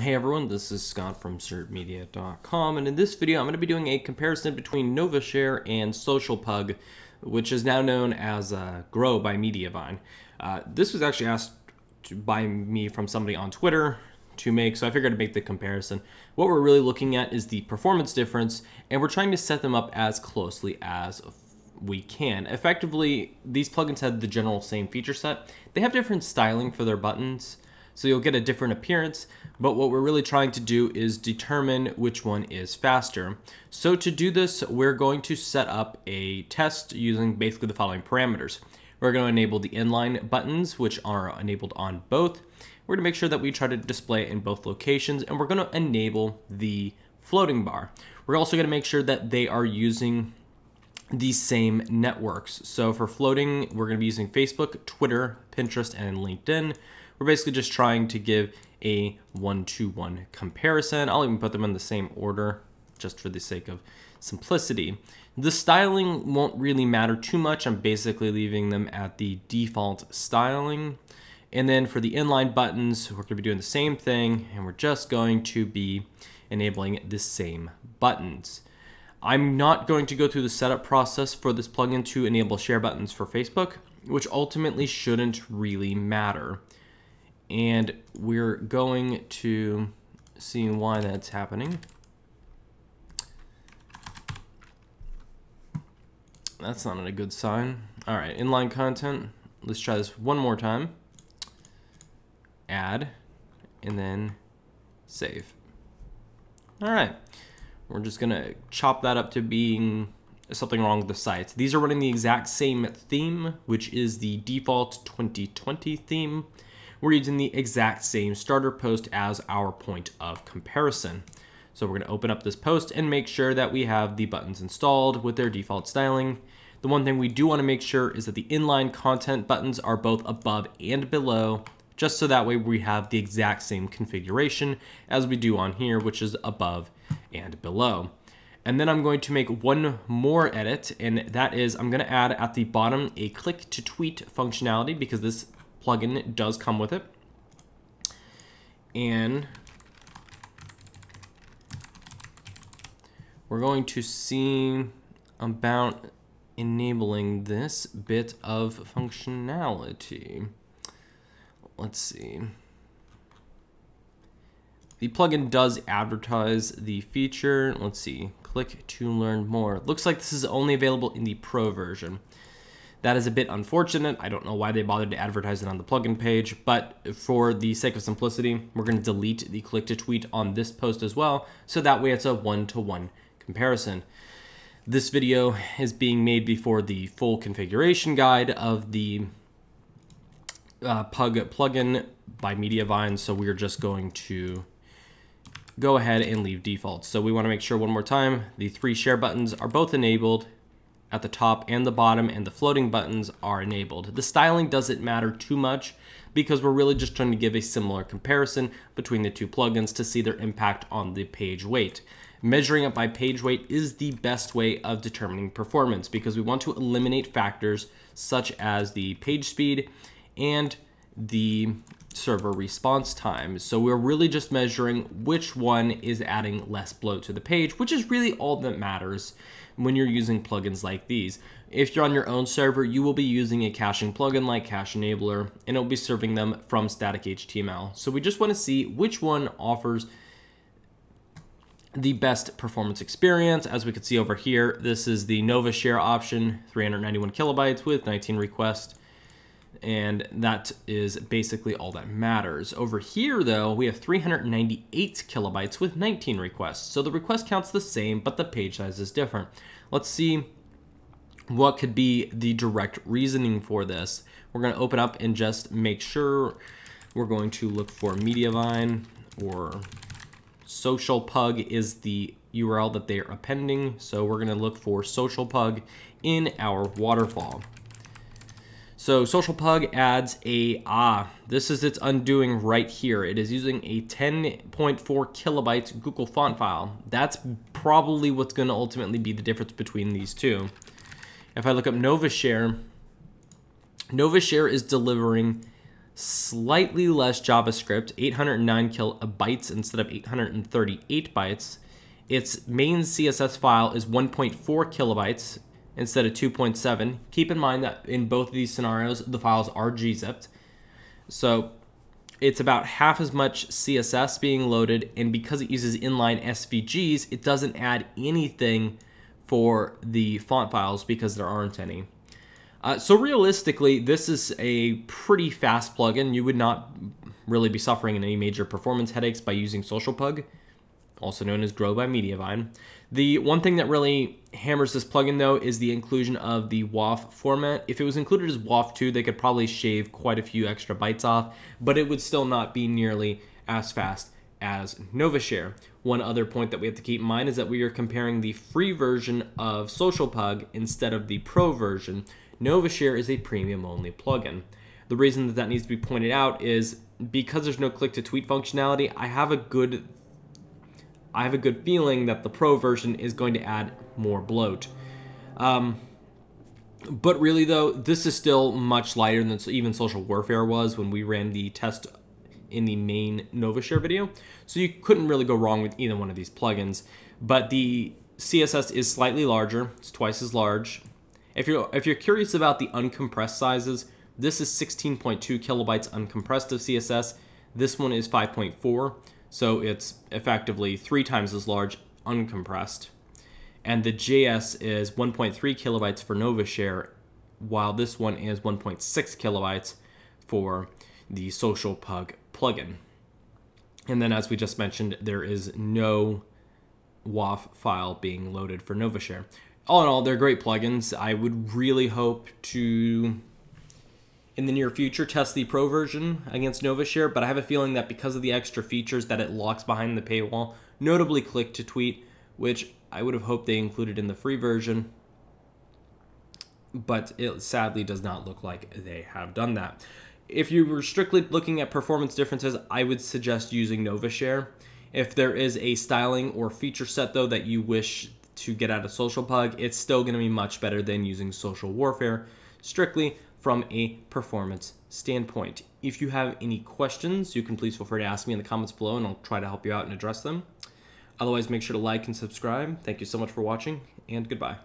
Hey everyone, this is Scott from SertMedia.com, and in this video I'm going to be doing a comparison between NovaShare and SocialPug, which is now known as Grow by Mediavine. This was actually asked by me from somebody on Twitter to make, so I figured I'd make the comparison. What we're really looking at is the performance difference, and we're trying to set them up as closely as we can. Effectively, these plugins have the general same feature set. They have different styling for their buttons, so you'll get a different appearance, but what we're really trying to do is determine which one is faster. So to do this, we're going to set up a test using basically the following parameters. We're going to enable the inline buttons, which are enabled on both. We're going to make sure that we try to display it in both locations, and we're going to enable the floating bar. We're also going to make sure that they are using the same networks. So for floating, we're going to be using Facebook, Twitter, Pinterest, and LinkedIn. We're basically just trying to give a one-to-one comparison. I'll even put them in the same order just for the sake of simplicity. The styling won't really matter too much. I'm basically leaving them at the default styling. And then for the inline buttons, we're going to be doing the same thing, and we're just going to be enabling the same buttons. I'm not going to go through the setup process for this plugin to enable share buttons for Facebook, which ultimately shouldn't really matter. And we're going to see why that's happening. That's not a good sign. All right, inline content. Let's try this one more time. Add, and then save. All right, we're just gonna chop that up to being something wrong with the sites. These are running the exact same theme, which is the default 2020 theme. We're using the exact same starter post as our point of comparison. So we're going to open up this post and make sure that we have the buttons installed with their default styling. The one thing we do want to make sure is that the inline content buttons are both above and below, just so that way we have the exact same configuration as we do on here, which is above and below. And then I'm going to make one more edit, and that is I'm going to add at the bottom a click to tweet functionality, because this plugin does come with it. And we're going to see about enabling this bit of functionality. Let's see. The plugin does advertise the feature. Let's see. Click to learn more. Looks like this is only available in the pro version. That is a bit unfortunate. I don't know why they bothered to advertise it on the plugin page, but for the sake of simplicity, we're going to delete the click to tweet on this post as well, so that way it's a one-to-one comparison. This video is being made before the full configuration guide of the Pug plugin by Mediavine, so we're just going to go ahead and leave default. So we want to make sure one more time, the three share buttons are both enabled at the top and the bottom, and the floating buttons are enabled. The styling doesn't matter too much because we're really just trying to give a similar comparison between the two plugins to see their impact on the page weight. Measuring it by page weight is the best way of determining performance, because we want to eliminate factors such as the page speed and the server response time. So we're really just measuring which one is adding less bloat to the page, which is really all that matters when you're using plugins like these. If you're on your own server, you will be using a caching plugin like Cache Enabler, and it'll be serving them from static HTML. So we just want to see which one offers the best performance experience. As we can see over here, this is the NovaShare option, 391 kilobytes with 19 requests. And that is basically all that matters. Over here, though, we have 398 kilobytes with 19 requests. So the request count's the same, but the page size is different. Let's see what could be the direct reasoning for this. We're going to open up and just make sure. We're going to look for Mediavine, or SocialPug is the URL that they're appending. So we're going to look for SocialPug in our waterfall. So SocialPug adds a, this is its undoing right here. It is using a 10.4 kilobytes Google font file. That's probably what's going to ultimately be the difference between these two. If I look up NovaShare, NovaShare is delivering slightly less JavaScript, 809 kilobytes instead of 838 bytes. Its main CSS file is 1.4 kilobytes instead of 2.7. Keep in mind that in both of these scenarios, the files are gzipped. So it's about half as much CSS being loaded, and because it uses inline SVGs, it doesn't add anything for the font files because there aren't any. So realistically, this is a pretty fast plugin. You would not really be suffering in any major performance headaches by using SocialPug, also known as Grow by Mediavine. The one thing that really hammers this plugin though is the inclusion of the WOFF format. If it was included as WOFF2, they could probably shave quite a few extra bytes off, but it would still not be nearly as fast as NovaShare. One other point that we have to keep in mind is that we are comparing the free version of SocialPug instead of the pro version. NovaShare is a premium only plugin. The reason that needs to be pointed out is because there's no click to tweet functionality, I have a good feeling that the pro version is going to add more bloat. But really though, this is still much lighter than even Social Warfare was when we ran the test in the main NovaShare video. So you couldn't really go wrong with either one of these plugins, but the CSS is slightly larger. It's twice as large. If you're curious about the uncompressed sizes, this is 16.2 kilobytes uncompressed of CSS. This one is 5.4, so it's effectively 3 times as large uncompressed. And the JS is 1.3 kilobytes for NovaShare, while this one is 1.6 kilobytes for the SocialPug plugin. And then as we just mentioned, there is no WOFF file being loaded for NovaShare. All in all, they're great plugins. I would really hope to, in the near future, test the pro version against NovaShare, but I have a feeling that because of the extra features that it locks behind the paywall, notably click to tweet, which I would have hoped they included in the free version, but it sadly does not look like they have done that. If you were strictly looking at performance differences, I would suggest using NovaShare. If there is a styling or feature set though that you wish to get out of SocialPug, it's still going to be much better than using Social Warfare, strictly from a performance standpoint. If you have any questions, you can please feel free to ask me in the comments below and I'll try to help you out and address them. Otherwise, make sure to like and subscribe. Thank you so much for watching, and goodbye.